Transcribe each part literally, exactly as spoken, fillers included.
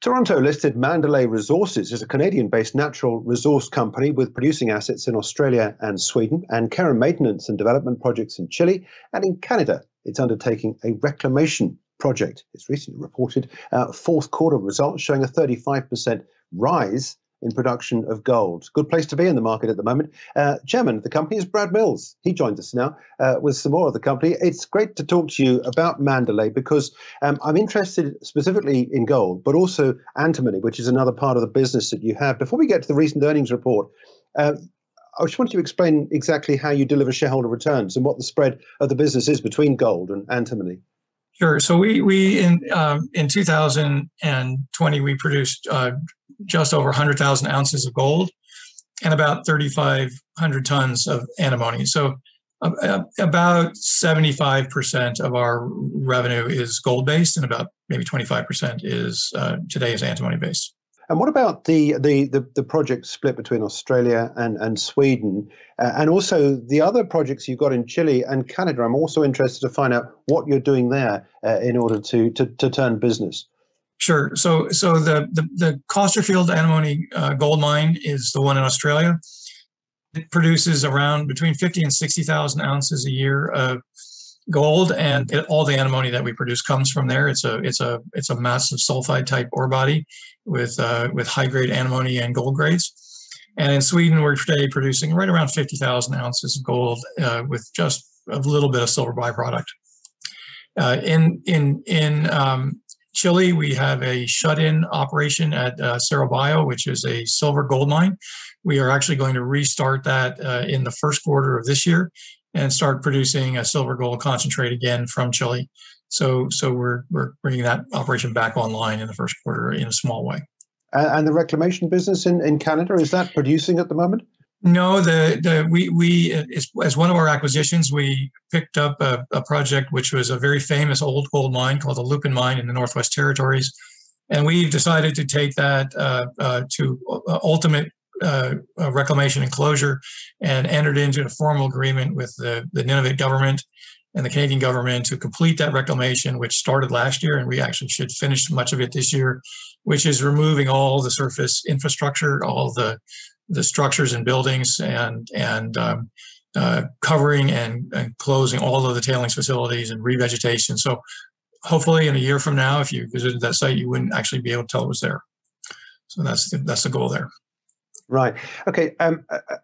Toronto-listed Mandalay Resources is a Canadian-based natural resource company with producing assets in Australia and Sweden, and care and maintenance and development projects in Chile. And in Canada, it's undertaking a reclamation project. It's recently reported uh, fourth quarter results showing a thirty-five percent rise in production of gold. Good place to be in the market at the moment. Uh, chairman of the company is Brad Mills. He joins us now uh, with some more of the company. It's great to talk to you about Mandalay because um, I'm interested specifically in gold, but also antimony, which is another part of the business that you have. Before we get to the recent earnings report, uh, I just want you to explain exactly how you deliver shareholder returns and what the spread of the business is between gold and antimony. Sure. So we we in um, in two thousand twenty we produced uh, just over one hundred thousand ounces of gold and about thirty-five hundred tons of antimony. So uh, about seventy-five percent of our revenue is gold based, and about maybe twenty-five percent is uh, today is antimony based. And what about the the the, the project split between Australia and and Sweden, uh, and also the other projects you've got in Chile and Canada? I'm also interested to find out what you're doing there uh, in order to, to to turn business. Sure. So so the the, the Costerfield antimony uh, gold mine is the one in Australia. It produces around between fifty and sixty thousand ounces a year of gold, and it, all the antimony that we produce comes from there. It's a it's a it's a massive sulfide type ore body with uh, with high grade antimony and gold grades. And in Sweden, we're today producing right around fifty thousand ounces of gold uh, with just a little bit of silver byproduct. Uh, in in in um, Chile, we have a shut-in operation at uh, Cerro Bio, which is a silver gold mine. We are actually going to restart that uh, in the first quarter of this year and start producing a silver gold concentrate again from Chile. So, so we're we're bringing that operation back online in the first quarter in a small way. And the reclamation business in, in Canada, is that producing at the moment? No, the the we we as one of our acquisitions, we picked up a, a project which was a very famous old gold mine called the Lupin Mine in the Northwest Territories, and we've decided to take that uh, uh, to ultimate Uh, uh, reclamation and closure, and entered into a formal agreement with the, the Nunavut government and the Canadian government to complete that reclamation, which started last year, and we actually should finish much of it this year, which is removing all the surface infrastructure, all the the structures and buildings, and and um, uh, covering and, and closing all of the tailings facilities and revegetation. So hopefully in a year from now, if you visited that site, you wouldn't actually be able to tell it was there. So that's the, that's the goal there. Right. Okay. Um,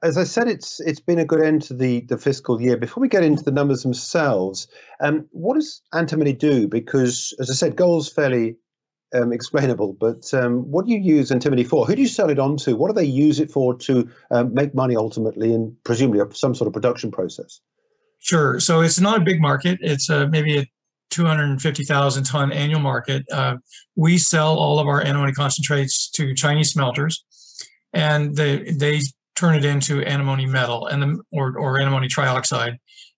as I said, it's it's been a good end to the, the fiscal year. Before we get into the numbers themselves, um, what does antimony do? Because, as I said, gold's fairly um, explainable, but um, what do you use antimony for? Who do you sell it on to? What do they use it for to um, make money ultimately, and presumably some sort of production process? Sure. So it's not a big market. It's uh, maybe a two hundred fifty thousand ton annual market. Uh, we sell all of our antimony concentrates to Chinese smelters, and they, they turn it into antimony metal and the, or, or antimony trioxide.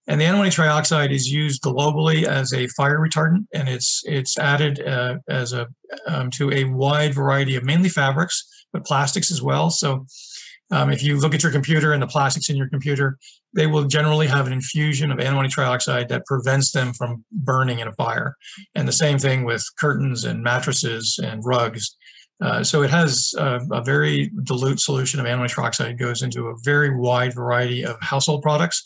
And the antimony trioxide is used globally as a fire retardant, and it's it's added uh, as a um, to a wide variety of mainly fabrics, but plastics as well. So um, if you look at your computer and the plastics in your computer, they will generally have an infusion of antimony trioxide that prevents them from burning in a fire. And the same thing with curtains and mattresses and rugs. Uh, so it has uh, a very dilute solution of antimony trioxide, goes into a very wide variety of household products,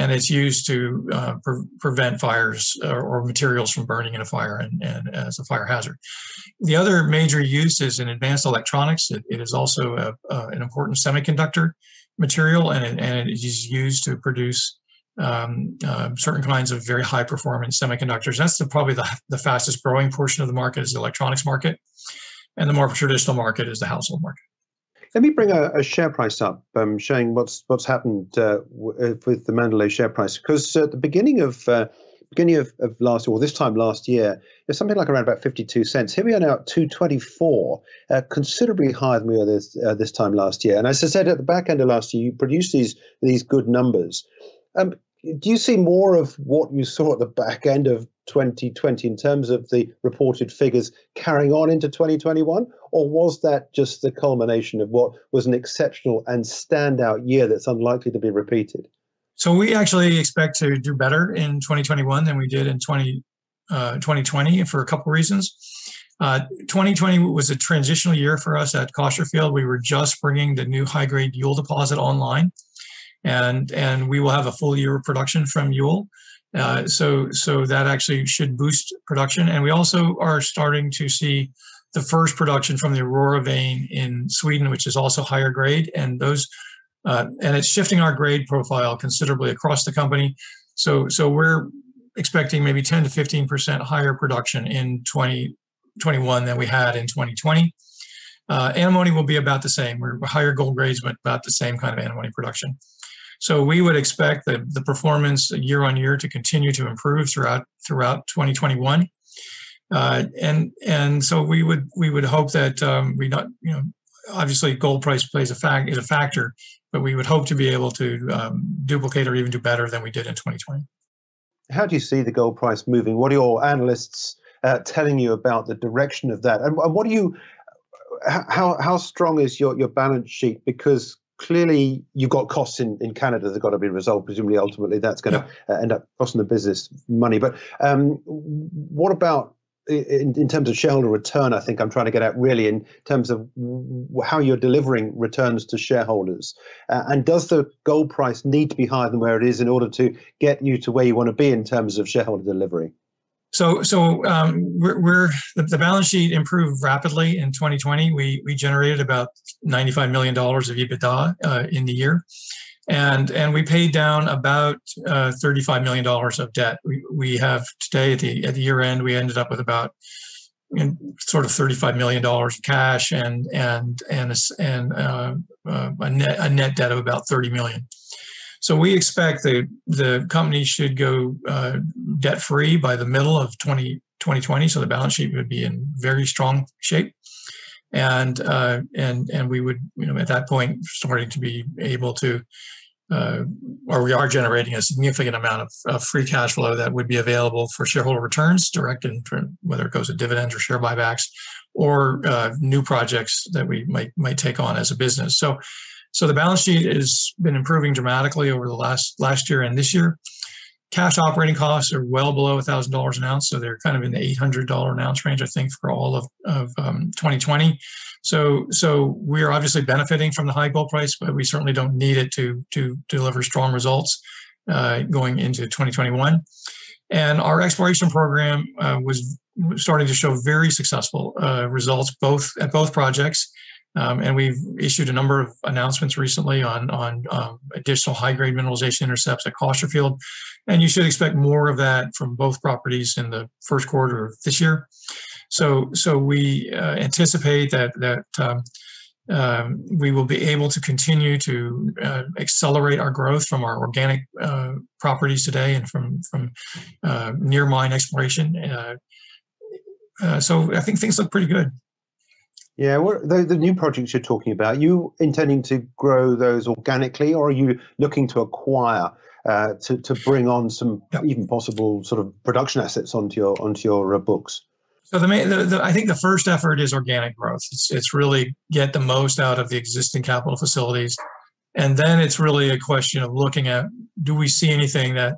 and it's used to uh, pre prevent fires or, or materials from burning in a fire, and, and as a fire hazard. The other major use is in advanced electronics. It, it is also a, uh, an important semiconductor material, and it, and it is used to produce um, uh, certain kinds of very high performance semiconductors. That's the, probably the, the fastest growing portion of the market is the electronics market. And the more traditional market is the household market. Let me bring a, a share price up, um, showing what's what's happened uh, w with the Mandalay share price. Because at the beginning of uh, beginning of, of last or this time last year, it's something like around about fifty-two cents. Here we are now at two twenty-four, uh, considerably higher than we were this uh, this time last year. And as I said at the back end of last year, you produced these these good numbers. Um, do you see more of what you saw at the back end of twenty twenty in terms of the reported figures carrying on into twenty twenty-one, or was that just the culmination of what was an exceptional and standout year that's unlikely to be repeated? So we actually expect to do better in twenty twenty-one than we did in twenty twenty for a couple of reasons. Uh, twenty twenty was a transitional year for us at Costerfield. We were just bringing the new high-grade Yule deposit online, and and we will have a full year of production from Yule. Uh, so so that actually should boost production. And we also are starting to see the first production from the Aurora vein in Sweden, which is also higher grade, and those uh, and it's shifting our grade profile considerably across the company. So so we're expecting maybe ten to fifteen percent higher production in twenty twenty-one than we had in twenty twenty. Uh, antimony will be about the same. We're higher gold grades, but about the same kind of antimony production. So we would expect the, the performance year on year to continue to improve throughout throughout twenty twenty-one, uh, and and so we would we would hope that um, we not you know obviously gold price plays a fact is a factor, but we would hope to be able to um, duplicate or even do better than we did in twenty twenty. How do you see the gold price moving? What are your analysts uh, telling you about the direction of that? And, and what do you how how strong is your your balance sheet? Because clearly, you've got costs in, in Canada that have got to be resolved. Presumably, ultimately, that's going yeah. to end up costing the business money. But um, what about in, in terms of shareholder return? I think I'm trying to get at really in terms of how you're delivering returns to shareholders. Uh, and does the gold price need to be higher than where it is in order to get you to where you want to be in terms of shareholder delivery? So, so um, we're, we're the, the balance sheet improved rapidly in twenty twenty. We we generated about ninety-five million dollars of EBITDA uh, in the year, and and we paid down about uh, thirty-five million dollars of debt. We we have today at the at the year end we ended up with about you know, sort of thirty-five million dollars of cash and and and a, and uh, uh, a net a net debt of about thirty million dollars. So we expect the the company should go uh, debt free by the middle of twenty twenty. So the balance sheet would be in very strong shape, and uh, and and we would you know at that point starting to be able to, uh, or we are generating a significant amount of, of free cash flow that would be available for shareholder returns, direct and whether it goes to dividends or share buybacks, or uh, new projects that we might might take on as a business. So. So the balance sheet has been improving dramatically over the last last year and this year. Cash operating costs are well below one thousand dollars an ounce, so they're kind of in the eight hundred dollars an ounce range, I think, for all of, of um, twenty twenty. So so we are obviously benefiting from the high gold price, but we certainly don't need it to to deliver strong results uh, going into twenty twenty-one. And our exploration program uh, was starting to show very successful uh, results both at both projects. Um, and we've issued a number of announcements recently on, on um, additional high-grade mineralization intercepts at Costerfield. And you should expect more of that from both properties in the first quarter of this year. So so we uh, anticipate that, that um, um, we will be able to continue to uh, accelerate our growth from our organic uh, properties today and from, from uh, near-mine exploration. Uh, uh, so I think things look pretty good. Yeah, what, the, the new projects you're talking about, are you intending to grow those organically, or are you looking to acquire uh, to to bring on some yep. even possible sort of production assets onto your onto your uh, books? So the, main, the, the I think the first effort is organic growth. It's it's really get the most out of the existing capital facilities, and then it's really a question of looking at do we see anything that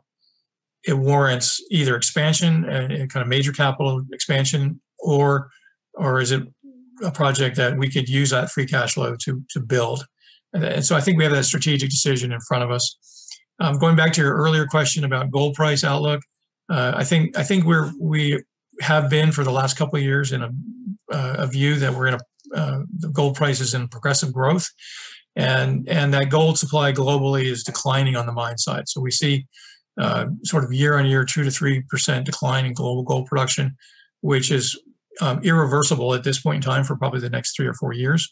it warrants either expansion, a, a kind of major capital expansion, or or is it a project that we could use that free cash flow to to build. And so I think we have that strategic decision in front of us. Um, going back to your earlier question about gold price outlook, uh, I think I think we're we have been for the last couple of years in a, uh, a view that we're in a uh, the gold price is in progressive growth, and and that gold supply globally is declining on the mine side. So we see uh, sort of year on year two to three percent decline in global gold production, which is Um, irreversible at this point in time for probably the next three or four years.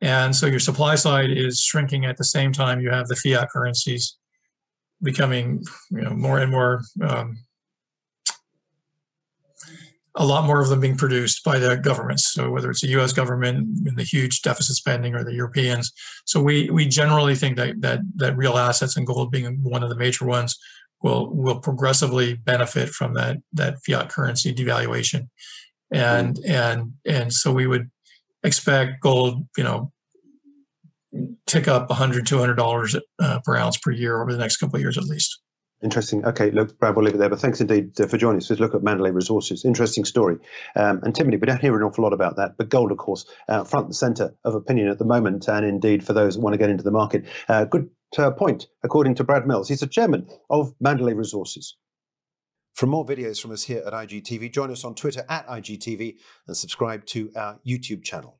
And so your supply side is shrinking at the same time you have the fiat currencies becoming you know, more and more, um, a lot more of them being produced by the governments. So whether it's the U S government and the huge deficit spending or the Europeans. So we we generally think that that, that real assets and gold being one of the major ones will, will progressively benefit from that, that fiat currency devaluation. And and and so we would expect gold, you know, tick up one hundred, two hundred dollars uh, per ounce per year over the next couple of years at least. Interesting. Okay, look, Brad, we'll leave it there. But thanks indeed for joining us. Let's look at Mandalay Resources. Interesting story. Um, antimony, we don't hear an awful lot about that. But gold, of course, uh, front and centre of opinion at the moment, and indeed for those that want to get into the market. Uh, good uh, point, according to Brad Mills. He's the chairman of Mandalay Resources. For more videos from us here at I G T V, join us on Twitter at I G T V and subscribe to our YouTube channel.